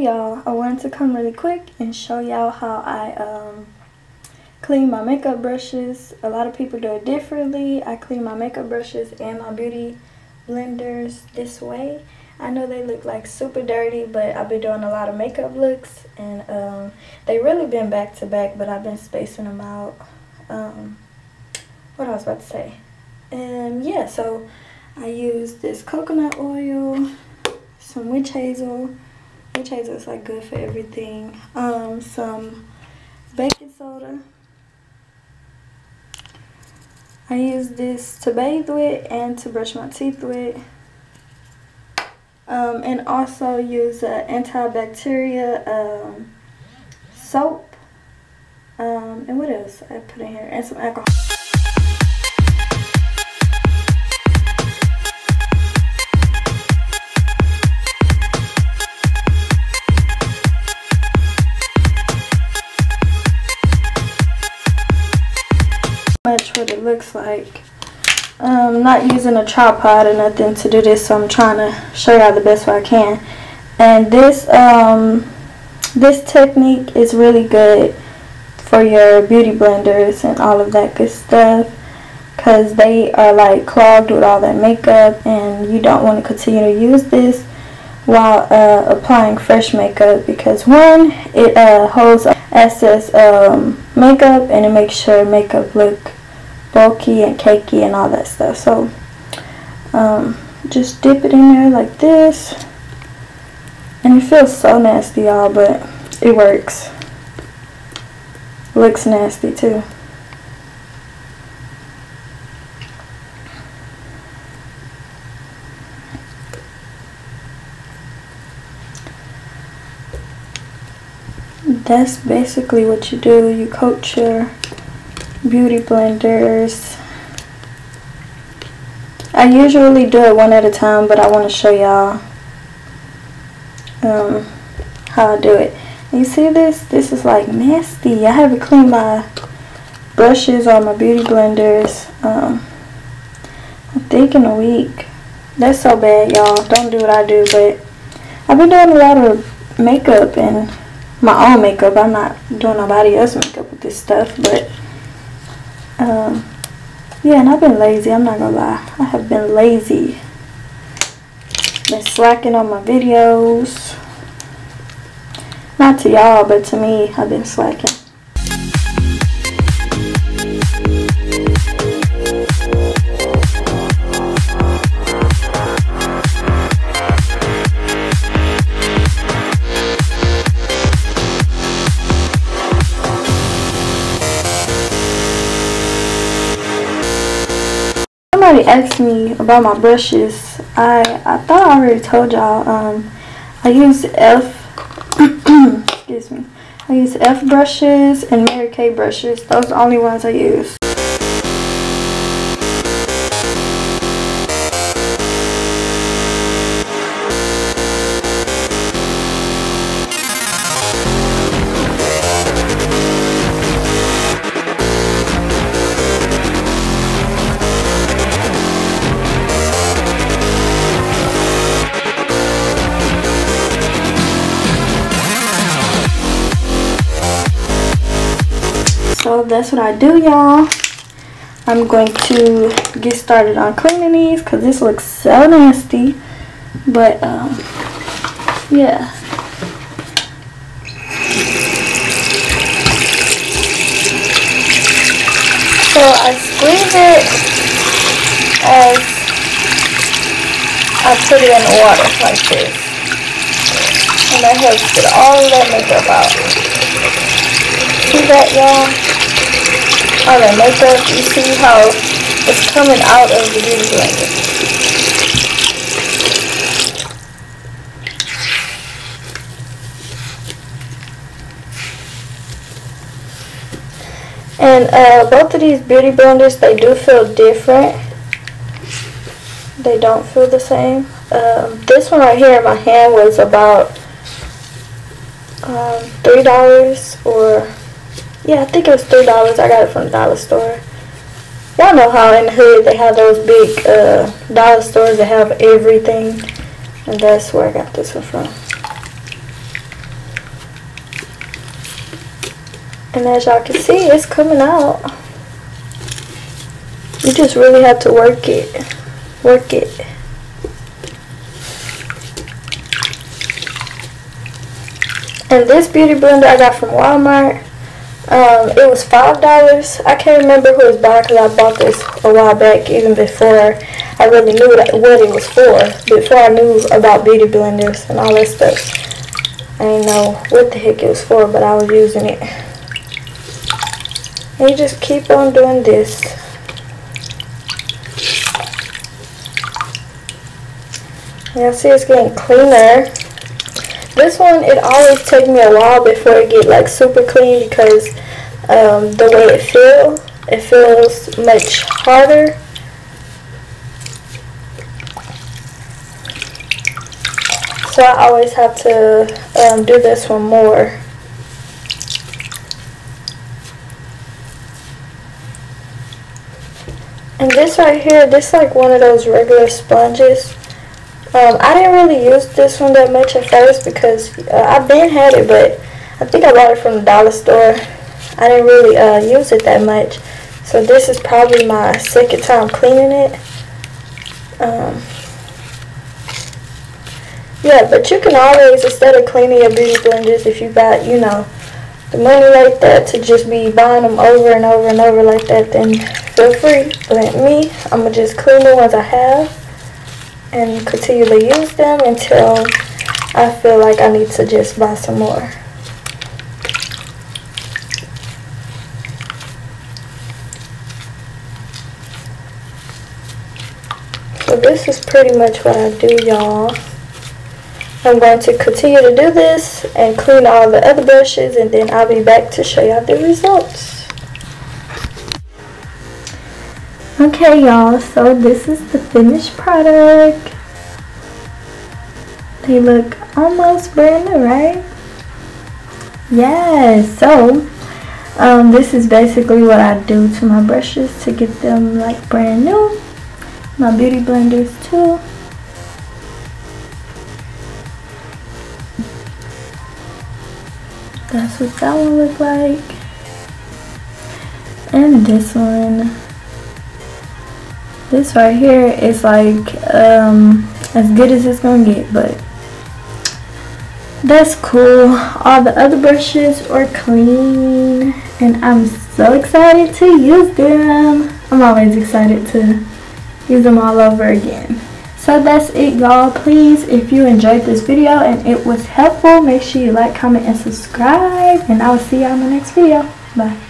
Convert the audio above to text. Hey y'all, I wanted to come really quick and show y'all how I clean my makeup brushes. A lot of people do it differently. I clean my makeup brushes and my beauty blenders this way. I know they look like super dirty, but I've been doing a lot of makeup looks and they really been back to back, but I've been spacing them out. What I was about to say. Yeah, so I use this coconut oil, some witch hazel. Witch hazel is like good for everything. Some baking soda. I use this to bathe with and to brush my teeth with. And also use antibacterial soap. And what else I put in here? And some alcohol. Much what it looks like. I'm not using a tripod or nothing to do this, so I'm trying to show y'all the best way I can. And this this technique is really good for your beauty blenders and all of that good stuff, because they are like clogged with all that makeup and you don't want to continue to use this while applying fresh makeup, because one, it holds excess makeup and it makes your makeup look bulky and cakey and all that stuff. So just dip it in there like this, and it feels so nasty, y'all, but it works. Looks nasty too. That's basically what you do. You coat your beauty blenders. I usually do it one at a time, but I want to show y'all how I do it. And you see this? This is like nasty. I haven't cleaned my brushes or my beauty blenders I think in a week. That's so bad, y'all. Don't do what I do, but I've been doing a lot of makeup and my own makeup. I'm not doing nobody else's makeup with this stuff, but yeah, and I've been lazy. I'm not gonna lie, I have been lazy. Been slacking on my videos. Not to y'all, but to me, I've been slacking. Somebody asked me about my brushes. I thought I already told y'all. I use excuse me. I use F brushes and Mary Kay brushes. Those are the only ones I use. So that's what I do, y'all. I'm going to get started on cleaning these because this looks so nasty. But yeah. So I squeeze it as I put it in the water like this, and that helps get all of that makeup out. See that, y'all? All that makeup, you see how it's coming out of the beauty blender. And both of these beauty blenders, they do feel different. They don't feel the same. This one right here in my hand was about $3 or... yeah, I think it was $3. I got it from the dollar store. Y'all know how in the hood they have those big dollar stores that have everything. And that's where I got this one from. And as y'all can see, it's coming out. You just really have to work it. Work it. And this beauty blender I got from Walmart. It was $5. I can't remember who was buying because I bought this a while back, even before I really knew what it was for. Before I knew about beauty blenders and all that stuff, I didn't know what the heck it was for, but I was using it. And you just keep on doing this. Y'all see it's getting cleaner. This one, it always takes me a while before it get like super clean because the way it feels, much harder. So I always have to do this one more. And this right here, this like one of those regular sponges. I didn't really use this one that much at first because I've been had it, but I think I bought it from the dollar store. I didn't really use it that much, so this is probably my second time cleaning it. Yeah, but you can always, instead of cleaning your beauty blenders, if you got, you know, the money like that to just be buying them over and over and over like that, then feel free. But me, I'm gonna just clean the ones I have and continually use them until I feel like I need to just buy some more. So this is pretty much what I do, y'all. I'm going to continue to do this and clean all the other brushes, and then I'll be back to show y'all the results. Okay, y'all, so this is the finished product. They look almost brand new, right? Yeah, so this is basically what I do to my brushes to get them like brand new. My beauty blenders too. That's what that one looked like. And this one. This right here is like as good as it's gonna get, but that's cool. All the other brushes are clean and I'm so excited to use them. I'm always excited to use them all over again. So that's it, y'all. Please, if you enjoyed this video and it was helpful, make sure you like, comment, and subscribe, and I will see y'all in the next video. Bye.